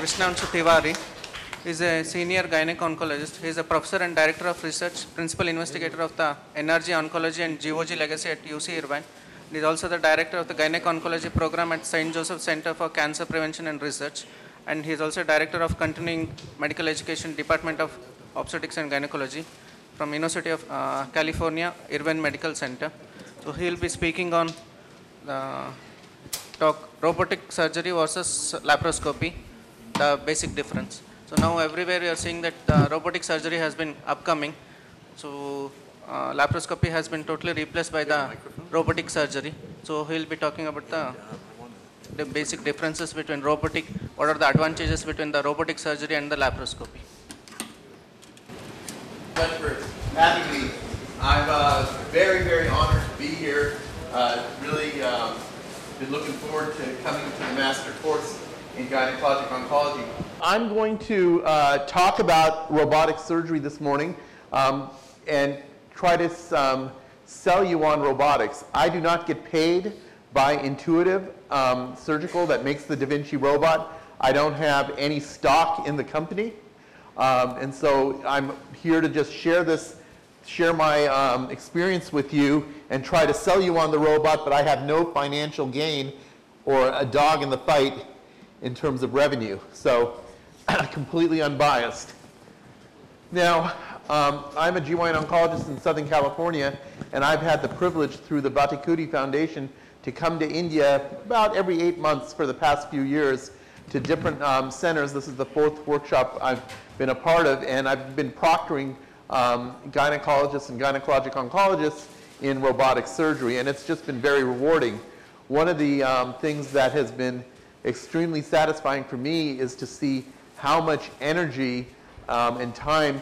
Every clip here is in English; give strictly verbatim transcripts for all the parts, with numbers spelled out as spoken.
Krishnansu Tewari is a senior gynec oncologist. He is a professor and director of research, principal investigator of the N R G oncology and G O G legacy at U C Irvine. He is also the director of the gynec oncology program at Saint Joseph Center for Cancer Prevention and Research. And he is also director of continuing medical education department of obstetrics and gynecology from University of uh, California, Irvine Medical Center. So he will be speaking on the talk robotic surgery versus laparoscopy, the basic difference. So now everywhere we are seeing that uh, robotic surgery has been upcoming. So uh, laparoscopy has been totally replaced by the robotic surgery. So he will be talking about the the basic differences between robotic, what are the advantages between the robotic surgery and the laparoscopy. Thanks for having me. I'm uh, very, very honored to be here. Uh, really um, been looking forward to coming to the master course in gynecologic oncology. I'm going to uh, talk about robotic surgery this morning um, and try to um, sell you on robotics. I do not get paid by Intuitive um, Surgical that makes the Da Vinci robot. I don't have any stock in the company. Um, and so I'm here to just share this, share my um, experience with you and try to sell you on the robot, but I have no financial gain or a dog in the fight in terms of revenue. So completely unbiased. Now, um, I'm a G Y N oncologist in Southern California, and I've had the privilege through the Vattikuti Foundation to come to India about every eight months for the past few years to different um, centers. This is the fourth workshop I've been a part of, and I've been proctoring um, gynecologists and gynecologic oncologists in robotic surgery, and it's just been very rewarding. One of the um, things that has been extremely satisfying for me is to see how much energy um, and time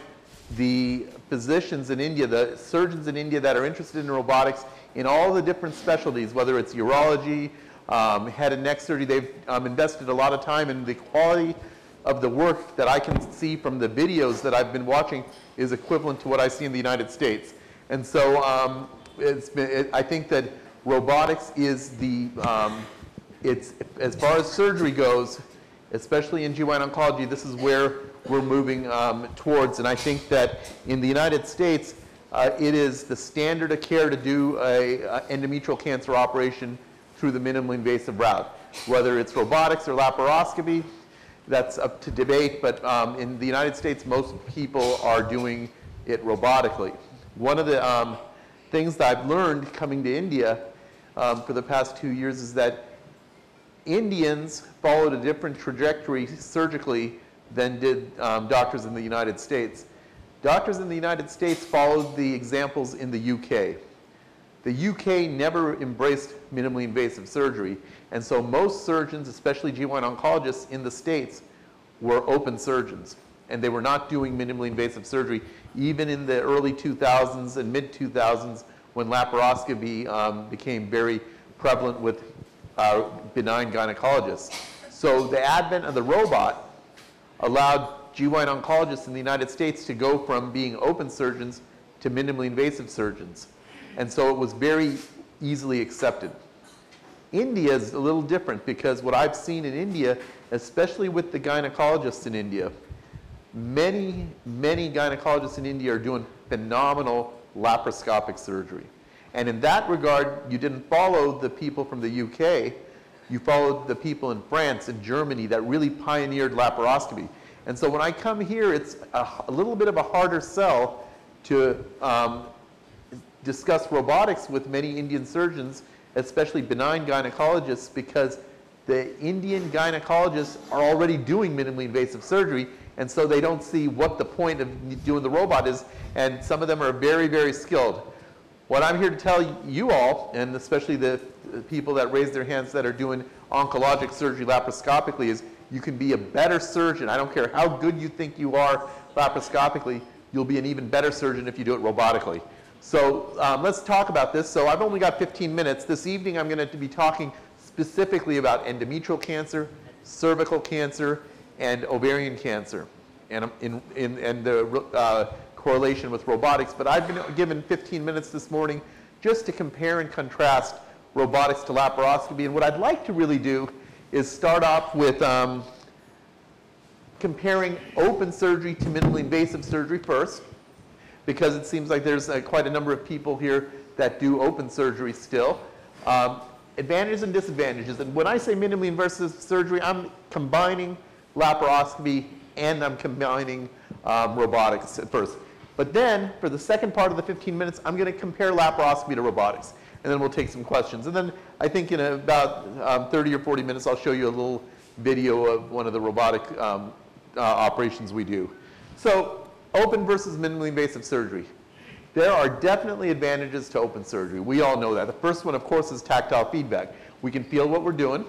the physicians in India, the surgeons in India that are interested in robotics in all the different specialties, whether it's urology, um, head and neck surgery, they've um, invested a lot of time, and the quality of the work that I can see from the videos that I've been watching is equivalent to what I see in the United States. And so um, it's been, it, I think that robotics is the, um, it's as far as surgery goes, especially in G Y N oncology, this is where we're moving um, towards. And I think that in the United States, Uh, it is the standard of care to do a, a endometrial cancer operation through the minimally invasive route. Whether it's robotics or laparoscopy, that's up to debate, but um, in the United States, most people are doing it robotically. One of the um, things that I've learned coming to India um, for the past two years is that Indians followed a different trajectory surgically than did um, doctors in the United States. Doctors in the United States followed the examples in the U K. The U K never embraced minimally invasive surgery, and so most surgeons, especially G Y N oncologists in the States, were open surgeons, and they were not doing minimally invasive surgery, even in the early two thousands and mid two thousands when laparoscopy um, became very prevalent with uh, benign gynecologists. So the advent of the robot allowed G Y N oncologists in the United States to go from being open surgeons to minimally invasive surgeons. And so it was very easily accepted. India is a little different because what I've seen in India, especially with the gynecologists in India, many, many gynecologists in India are doing phenomenal laparoscopic surgery. And in that regard, you didn't follow the people from the U K. You followed the people in France and Germany that really pioneered laparoscopy. And so when I come here, it's a, a little bit of a harder sell to um, discuss robotics with many Indian surgeons, especially benign gynecologists, because the Indian gynecologists are already doing minimally invasive surgery, and so they don't see what the point of doing the robot is, and some of them are very, very skilled. What I'm here to tell you all, and especially the people that raise their hands that are doing oncologic surgery laparoscopically, is you can be a better surgeon. I don't care how good you think you are laparoscopically, you'll be an even better surgeon if you do it robotically. So um, let's talk about this. So I've only got fifteen minutes. This evening I'm going to be talking specifically about endometrial cancer, cervical cancer, and ovarian cancer, and, in, in, and the uh, correlation with robotics. But I've been given fifteen minutes this morning just to compare and contrast robotics to laparoscopy. And what I'd like to really do is start off with um, comparing open surgery to minimally invasive surgery first, because it seems like there's uh, quite a number of people here that do open surgery still. Um, advantages and disadvantages. And when I say minimally invasive surgery, I'm combining laparoscopy and I'm combining um, robotics at first. But then, for the second part of the fifteen minutes, I'm going to compare laparoscopy to robotics. And then we'll take some questions. And then I think in about um, thirty or forty minutes, I'll show you a little video of one of the robotic um, uh, operations we do. So open versus minimally invasive surgery. There are definitely advantages to open surgery. We all know that. The first one, of course, is tactile feedback. We can feel what we're doing.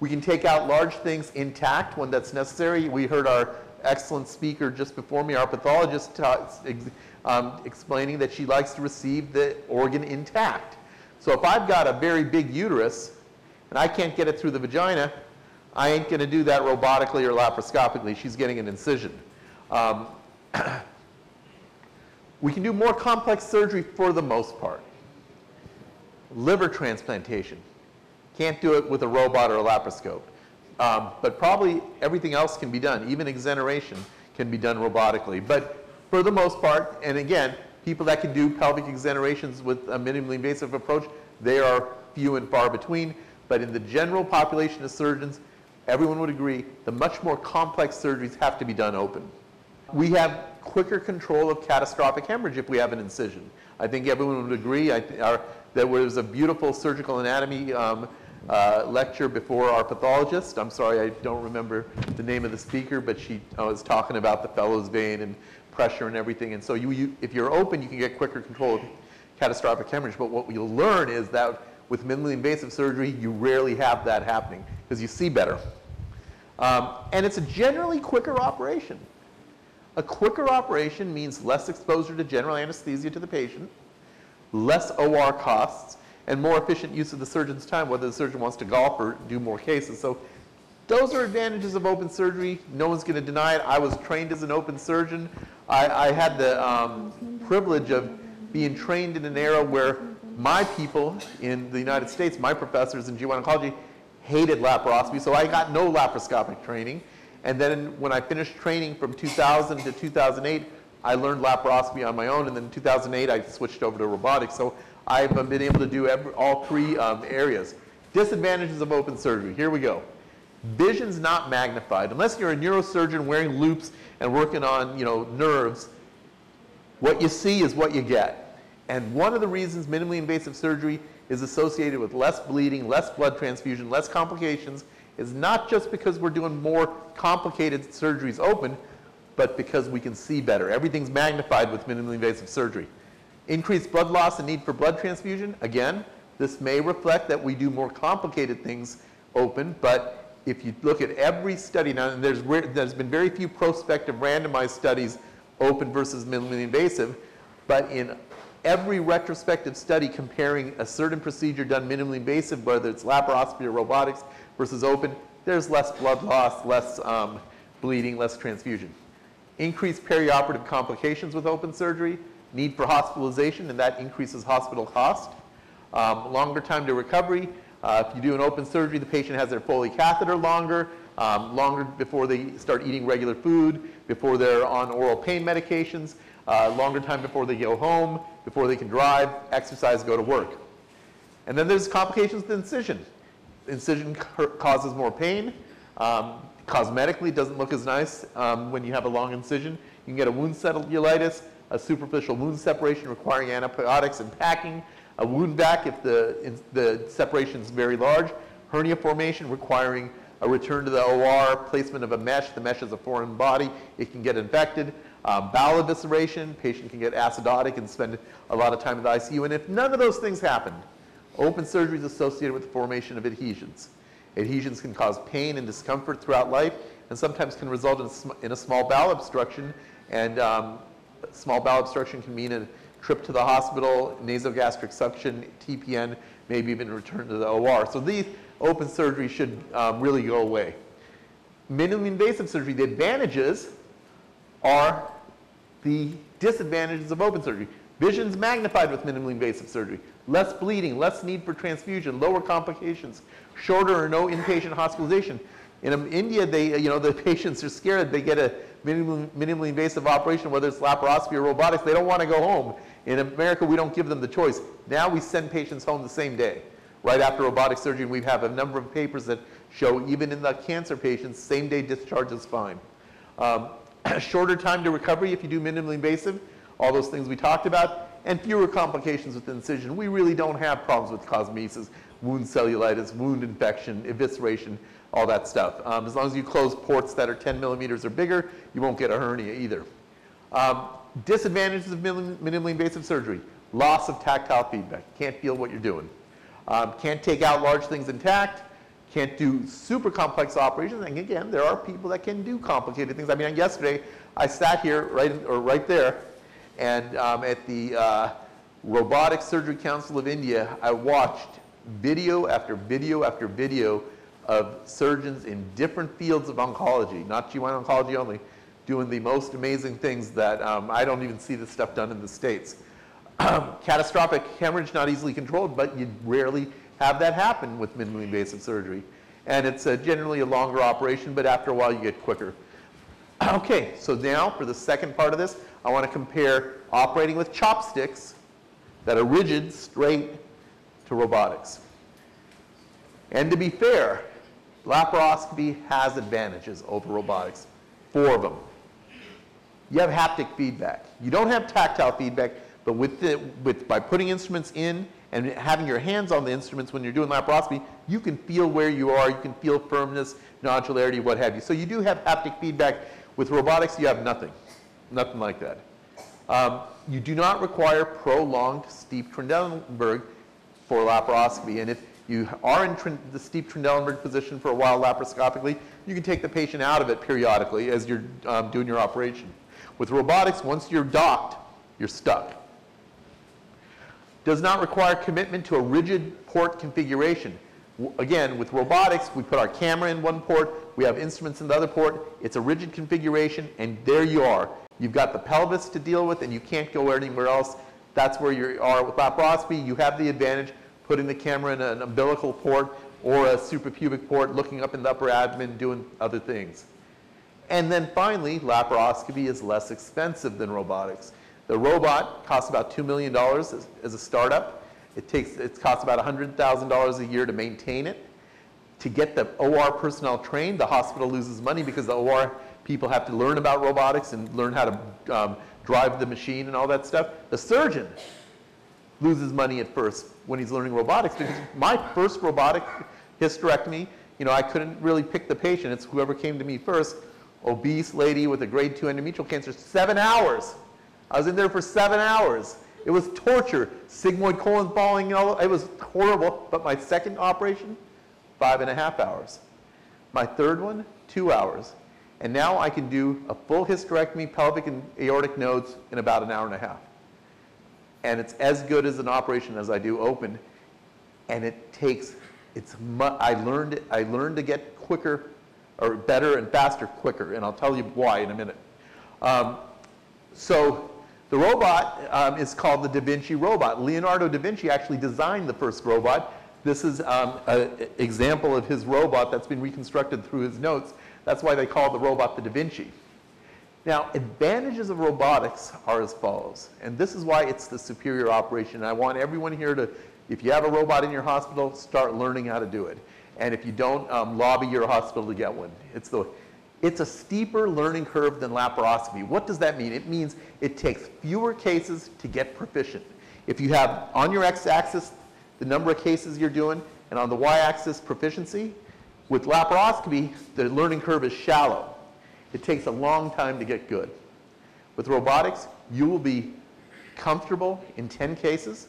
We can take out large things intact when that's necessary. We heard our excellent speaker just before me, our pathologist, um, explaining that she likes to receive the organ intact. So if I've got a very big uterus and I can't get it through the vagina, I ain't going to do that robotically or laparoscopically. She's getting an incision. Um, we can do more complex surgery for the most part. Liver transplantation. Can't do it with a robot or a laparoscope. Um, but probably everything else can be done. Even exoneration can be done robotically. But for the most part, and again, people that can do pelvic exonerations with a minimally invasive approach, they are few and far between. But in the general population of surgeons, everyone would agree the much more complex surgeries have to be done open. We have quicker control of catastrophic hemorrhage if we have an incision. I think everyone would agree. I th- our, there was a beautiful surgical anatomy um, Uh, lecture before our pathologist. I'm sorry, I don't remember the name of the speaker, but she uh, was talking about the Fellow's vein and pressure and everything. And so you, you, if you're open, you can get quicker control of catastrophic hemorrhage. But what you'll learn is that with minimally invasive surgery, you rarely have that happening because you see better. Um, and it's a generally quicker operation. A quicker operation means less exposure to general anesthesia to the patient, less O R costs, and more efficient use of the surgeon's time, whether the surgeon wants to golf or do more cases. So those are advantages of open surgery. No one's going to deny it. I was trained as an open surgeon. I, I had the um, privilege of being trained in an era where my people in the United States, my professors in G one oncology, hated laparoscopy, so I got no laparoscopic training. And then when I finished training from two thousand to two thousand eight, I learned laparoscopy on my own, and then in two thousand eight, I switched over to robotics. So I've been able to do every, all three um, areas. Disadvantages of open surgery. Here we go. Vision's not magnified. Unless you're a neurosurgeon wearing loops and working on, you know, nerves, what you see is what you get. And one of the reasons minimally invasive surgery is associated with less bleeding, less blood transfusion, less complications is not just because we're doing more complicated surgeries open, but because we can see better. Everything's magnified with minimally invasive surgery. Increased blood loss and need for blood transfusion. Again, this may reflect that we do more complicated things open, but if you look at every study, now and there's, there's been very few prospective randomized studies open versus minimally invasive, but in every retrospective study comparing a certain procedure done minimally invasive, whether it's laparoscopy or robotics versus open, there's less blood loss, less um, bleeding, less transfusion. Increased perioperative complications with open surgery. Need for hospitalization, and that increases hospital cost. Um, longer time to recovery. Uh, if you do an open surgery, the patient has their Foley catheter longer, um, longer before they start eating regular food, before they're on oral pain medications, uh, longer time before they go home, before they can drive, exercise, go to work. And then there's complications with incision. Incision causes more pain. Um, cosmetically, it doesn't look as nice um, when you have a long incision. You can get a wound cellulitis, a superficial wound separation requiring antibiotics and packing, a wound vac if the, in, the separation is very large, hernia formation requiring a return to the O R, placement of a mesh. The mesh is a foreign body. It can get infected. Um, bowel evisceration. Patient can get acidotic and spend a lot of time in the I C U. And if none of those things happen, open surgery is associated with the formation of adhesions. Adhesions can cause pain and discomfort throughout life and sometimes can result in, sm- in a small bowel obstruction and um, small bowel obstruction can mean a trip to the hospital, nasogastric suction, T P N, maybe even return to the O R. So these open surgeries should um, really go away. Minimally invasive surgery, the advantages are the disadvantages of open surgery. Vision's magnified with minimally invasive surgery. Less bleeding, less need for transfusion, lower complications, shorter or no inpatient hospitalization. In India, they, you know, the patients are scared. They get a minimally, minimally invasive operation, whether it's laparoscopy or robotics. They don't want to go home. In America, we don't give them the choice. Now we send patients home the same day, right after robotic surgery. We have a number of papers that show even in the cancer patients, same-day discharge is fine. Um, shorter time to recovery if you do minimally invasive, all those things we talked about, and fewer complications with incision. We really don't have problems with cosmesis, wound cellulitis, wound infection, evisceration, all that stuff. Um, as long as you close ports that are ten millimeters or bigger, you won't get a hernia either. Um, disadvantages of minimally invasive surgery: loss of tactile feedback. Can't feel what you're doing. Um, can't take out large things intact. Can't do super complex operations. And again, there are people that can do complicated things. I mean, yesterday I sat here, right or right there, and um, at the uh, Robotic Surgery Council of India, I watched video after video after video of surgeons in different fields of oncology, not G Y N oncology only, doing the most amazing things that um, I don't even see this stuff done in the States. Catastrophic hemorrhage, not easily controlled, but you rarely have that happen with minimally invasive surgery. And it's uh, generally a longer operation, but after a while you get quicker. Okay, so now for the second part of this, I want to compare operating with chopsticks that are rigid, straight, to robotics. And to be fair, laparoscopy has advantages over robotics, four of them. You have haptic feedback. You don't have tactile feedback, but with the, with, by putting instruments in and having your hands on the instruments when you're doing laparoscopy, you can feel where you are, you can feel firmness, nodularity, what have you. So you do have haptic feedback. With robotics, you have nothing, nothing like that. Um, you do not require prolonged steep Trendelenburg for laparoscopy, and if you are in the steep Trendelenburg position for a while laparoscopically, you can take the patient out of it periodically as you're um, doing your operation. With robotics, once you're docked, you're stuck. Does not require commitment to a rigid port configuration. W again, with robotics, we put our camera in one port, we have instruments in the other port, it's a rigid configuration, and there you are. You've got the pelvis to deal with, and you can't go anywhere else. That's where you are with laparoscopy. You have the advantage putting the camera in an umbilical port or a suprapubic port, looking up in the upper abdomen, doing other things. And then finally, laparoscopy is less expensive than robotics. The robot costs about two million dollars as, as a startup. It takes, it costs about one hundred thousand dollars a year to maintain it. To get the O R personnel trained, the hospital loses money because the O R people have to learn about robotics and learn how to um, drive the machine and all that stuff. The surgeon loses money at first when he's learning robotics, because my first robotic hysterectomy, you know, I couldn't really pick the patient. It's whoever came to me first, obese lady with a grade two endometrial cancer, seven hours. I was in there for seven hours. It was torture. Sigmoid colon falling, you know, it was horrible. But my second operation, five and a half hours. My third one, two hours. And now I can do a full hysterectomy, pelvic and aortic nodes in about an hour and a half. And it's as good as an operation as I do open. And it takes, it's, I learned, I learned to get quicker, or better and faster quicker. And I'll tell you why in a minute. Um, so the robot um, is called the Da Vinci robot. Leonardo da Vinci actually designed the first robot. This is um, an example of his robot that's been reconstructed through his notes. That's why they call the robot the Da Vinci. Now, advantages of robotics are as follows, and this is why it's the superior operation. I want everyone here to, if you have a robot in your hospital, start learning how to do it. And if you don't, um, lobby your hospital to get one. It's the, it's a steeper learning curve than laparoscopy. What does that mean? It means it takes fewer cases to get proficient. If you have on your x-axis the number of cases you're doing, and on the y-axis proficiency, with laparoscopy, the learning curve is shallow. It takes a long time to get good. With robotics, you will be comfortable in ten cases,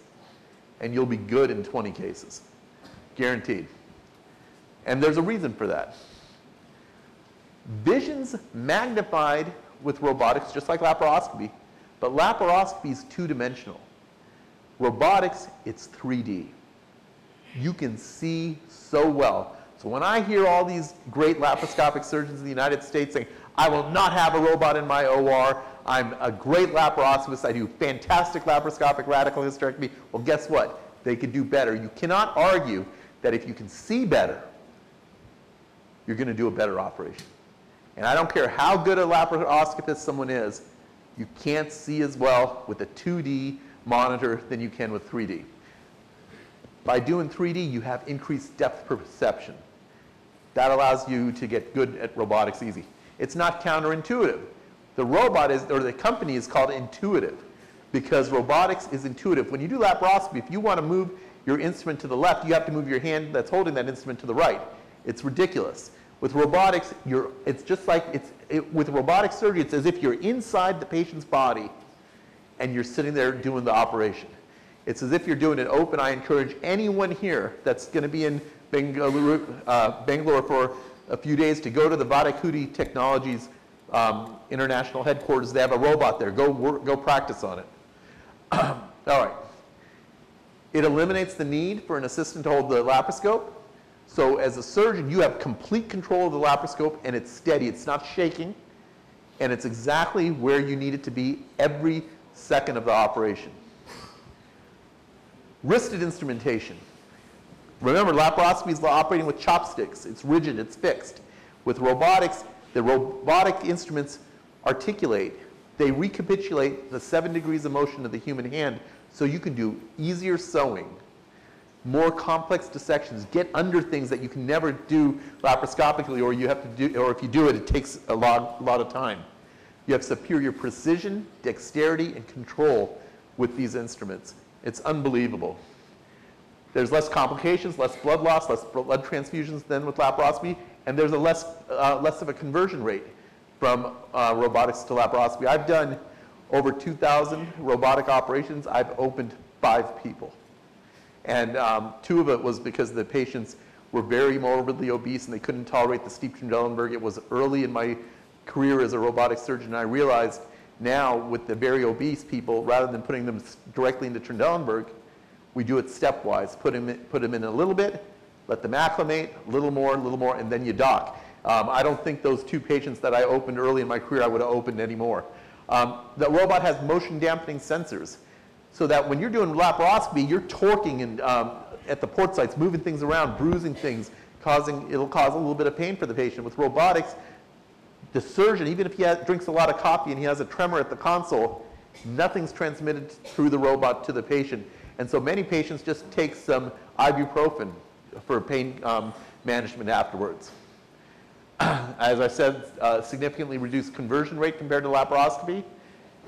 and you'll be good in twenty cases, guaranteed. And there's a reason for that. Vision's magnified with robotics, just like laparoscopy, but laparoscopy is two-dimensional. Robotics, it's three D. You can see so well. So when I hear all these great laparoscopic surgeons in the United States saying, I will not have a robot in my O R. I'm a great laparoscopist. I do fantastic laparoscopic radical hysterectomy. Well, guess what? They can do better. You cannot argue that if you can see better, you're going to do a better operation. And I don't care how good a laparoscopist someone is, you can't see as well with a two D monitor than you can with three D. By doing three D, you have increased depth perception. That allows you to get good at robotics easy. It's not counterintuitive. The robot is, or the company is called Intuitive, because robotics is intuitive. When you do laparoscopy, if you want to move your instrument to the left, you have to move your hand that's holding that instrument to the right. It's ridiculous. With robotics, you're, it's just like, it's, it, with robotic surgery, it's as if you're inside the patient's body and you're sitting there doing the operation. It's as if you're doing it open. I encourage anyone here that's going to be in Bengaluru, uh, Bangalore for a few days to go to the Vattikuti Technologies um, international headquarters. They have a robot there. Go, work, go practice on it. All right. It eliminates the need for an assistant to hold the laparoscope. So as a surgeon, you have complete control of the laparoscope, and it's steady. It's not shaking, and it's exactly where you need it to be every second of the operation. Wristed instrumentation. Remember, laparoscopy is operating with chopsticks. It's rigid. It's fixed. With robotics, the robotic instruments articulate. They recapitulate the seven degrees of motion of the human hand, so you can do easier sewing, more complex dissections, get under things that you can never do laparoscopically, or you have to do, or if you do it, it takes a lot, lot of time. You have superior precision, dexterity, and control with these instruments. It's unbelievable. There's less complications, less blood loss, less blood transfusions than with laparoscopy, and there's a less, uh, less of a conversion rate from uh, robotics to laparoscopy. I've done over two thousand robotic operations. I've opened five people. And um, two of it was because the patients were very morbidly obese and they couldn't tolerate the steep Trendelenburg. It was early in my career as a robotic surgeon, and I realized now with the very obese people, rather than putting them directly into Trendelenburg, we do it stepwise. Put them in, put them in a little bit, let them acclimate, a little more, a little more, and then you dock. Um, I don't think those two patients that I opened early in my career I would have opened anymore. Um, the robot has motion dampening sensors, so that when you're doing laparoscopy, you're torquing and um, at the port sites, moving things around, bruising things, causing it'll cause a little bit of pain for the patient. With robotics, the surgeon, even if he has, drinks a lot of coffee and he has a tremor at the console, nothing's transmitted through the robot to the patient. And so many patients just take some ibuprofen for pain um, management afterwards. As I said, uh, significantly reduced conversion rate compared to laparoscopy.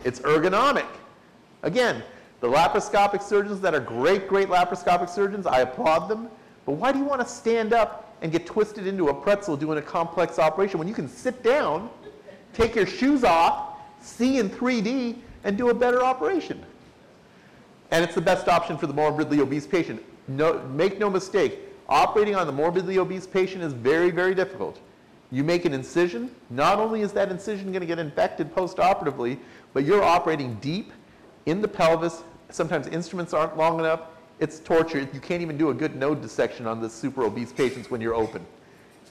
It's ergonomic. Again, the laparoscopic surgeons that are great, great laparoscopic surgeons, I applaud them. But why do you want to stand up and get twisted into a pretzel doing a complex operation when you can sit down, take your shoes off, see in three D, and do a better operation? And it's the best option for the morbidly obese patient. No, make no mistake, operating on the morbidly obese patient is very, very difficult. You make an incision, not only is that incision going to get infected postoperatively, but you're operating deep in the pelvis. Sometimes instruments aren't long enough. It's torture. You can't even do a good node dissection on the super obese patients when you're open.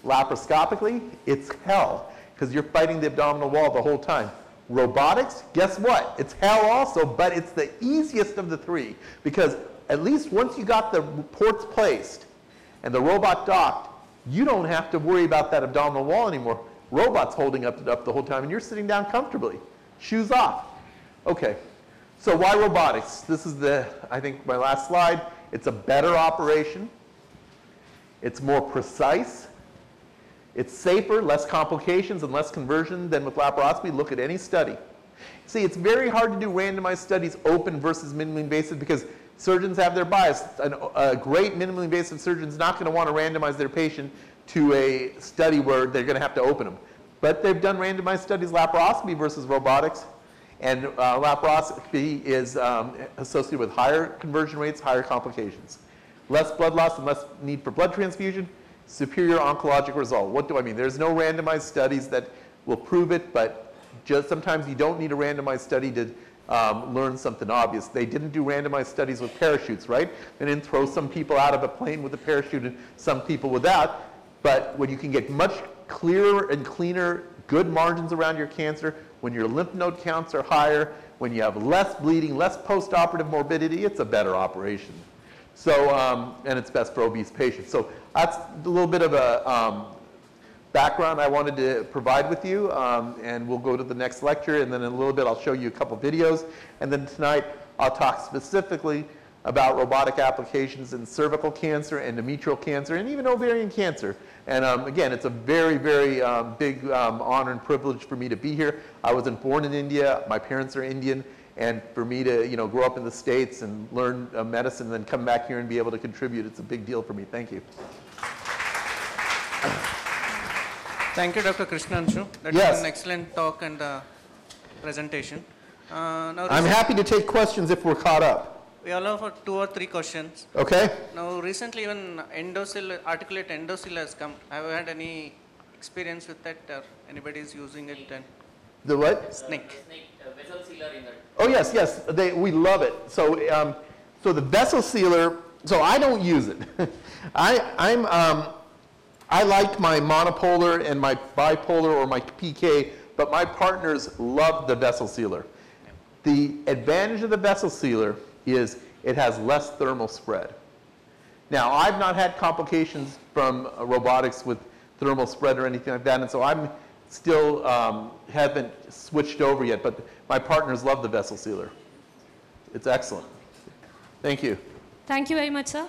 Laparoscopically, it's hell because you're fighting the abdominal wall the whole time. Robotics, guess what? It's hell also, but it's the easiest of the three because at least once you got the ports placed and the robot docked, you don't have to worry about that abdominal wall anymore. Robot's holding up, up the whole time, and you're sitting down comfortably. Shoes off. Okay. So why robotics? This is the, I think, my last slide. It's a better operation. It's more precise. It's safer, less complications, and less conversion than with laparoscopy. Look at any study. See, it's very hard to do randomized studies, open versus minimally invasive, because surgeons have their bias. An, a great minimally invasive surgeon is not going to want to randomize their patient to a study where they're going to have to open them. But they've done randomized studies, laparoscopy versus robotics. And uh, laparoscopy is um, associated with higher conversion rates, higher complications, less blood loss and less need for blood transfusion, superior oncologic result. What do I mean? There's no randomized studies that will prove it, but just sometimes you don't need a randomized study to um, learn something obvious. They didn't do randomized studies with parachutes, right? They didn't throw some people out of a plane with a parachute and some people without, but when you can get much clearer and cleaner, good margins around your cancer, when your lymph node counts are higher, when you have less bleeding, less postoperative morbidity, it's a better operation. So, um, and it's best for obese patients. So that's a little bit of a um, background I wanted to provide with you, um, and we'll go to the next lecture, and then in a little bit I'll show you a couple videos, and then tonight I'll talk specifically about robotic applications in cervical cancer, endometrial cancer, and even ovarian cancer. And um, again, it's a very, very um, big um, honor and privilege for me to be here. I wasn't born in India, my parents are Indian, and for me to you know, grow up in the States and learn uh, medicine and then come back here and be able to contribute, it's a big deal for me. Thank you. Thank you, Doctor Krishnansu. That yes. was an excellent talk and uh, presentation. Uh, now I'm happy to take questions if we're caught up. We allow for two or three questions. Okay. Now, recently even endosil, articulate endosil has come. Have you had any experience with that, or anybody is using it? And the what? Snake. Uh, snake uh, vessel sealer inert. Oh yes, yes. They, we love it. So, um, so the vessel sealer. So I don't use it. I, I'm, um, I like my monopolar and my bipolar or my P K, but my partners love the vessel sealer. Yeah. The advantage of the vessel sealer is it has less thermal spread. Now, I've not had complications from uh, robotics with thermal spread or anything like that, and so I'm still um, haven't switched over yet, but my partners love the vessel sealer. It's excellent. Thank you. Thank you very much, sir.